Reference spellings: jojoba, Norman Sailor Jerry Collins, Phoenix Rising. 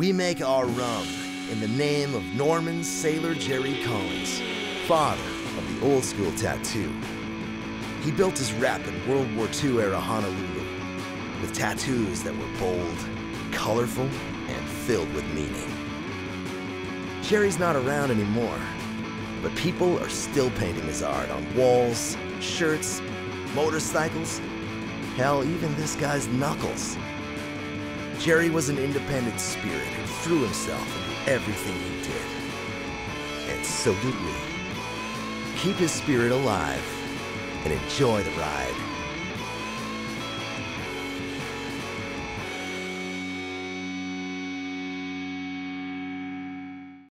We make our rum in the name of Norman Sailor Jerry Collins, father of the old school tattoo. He built his rep in World War II-era Honolulu with tattoos that were bold, colorful, and filled with meaning. Jerry's not around anymore, but people are still painting his art on walls, shirts, motorcycles, hell, even this guy's knuckles. Jerry was an independent spirit who threw himself into everything he did. And so did we. Keep his spirit alive and enjoy the ride.